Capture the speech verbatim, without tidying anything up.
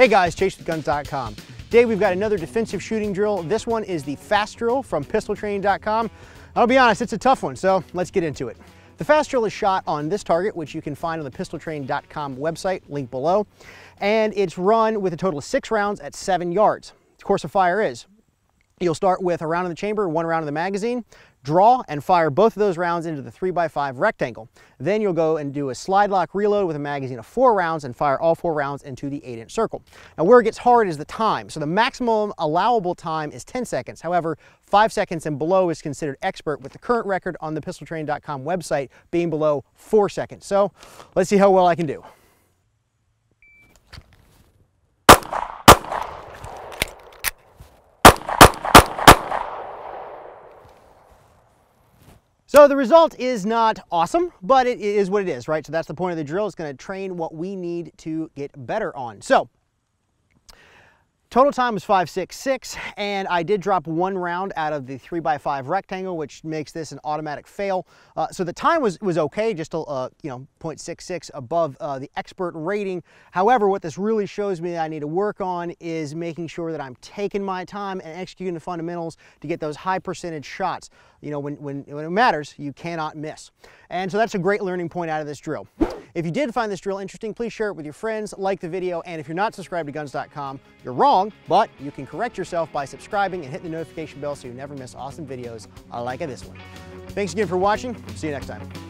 Hey guys, chase with guns dot com. Today we've got another defensive shooting drill. This one is the FAST drill from pistol training dot com. I'll be honest, it's a tough one, so let's get into it. The FAST drill is shot on this target, which you can find on the pistol training dot com website, link below, and it's run with a total of six rounds at seven yards. The course of fire is, you'll start with a round in the chamber, one round in the magazine, draw and fire both of those rounds into the three by five rectangle. Then you'll go and do a slide lock reload with a magazine of four rounds and fire all four rounds into the eight inch circle. Now where it gets hard is the time. So the maximum allowable time is ten seconds. However, five seconds and below is considered expert, with the current record on the pistol training dot com website being below four seconds. So let's see how well I can do. So the result is not awesome, but it is what it is, right? So that's the point of the drill. It's going to train what we need to get better on. So total time was five sixty-six, and I did drop one round out of the three by five rectangle, which makes this an automatic fail. Uh, so the time was, was okay, just uh, you know, zero point six six above uh, the expert rating. However, what this really shows me that I need to work on is making sure that I'm taking my time and executing the fundamentals to get those high percentage shots. You know, when, when, when it matters, you cannot miss. And so that's a great learning point out of this drill. If you did find this drill interesting, please share it with your friends, like the video, and if you're not subscribed to guns dot com, you're wrong, but you can correct yourself by subscribing and hitting the notification bell so you never miss awesome videos like this one. Thanks again for watching. See you next time.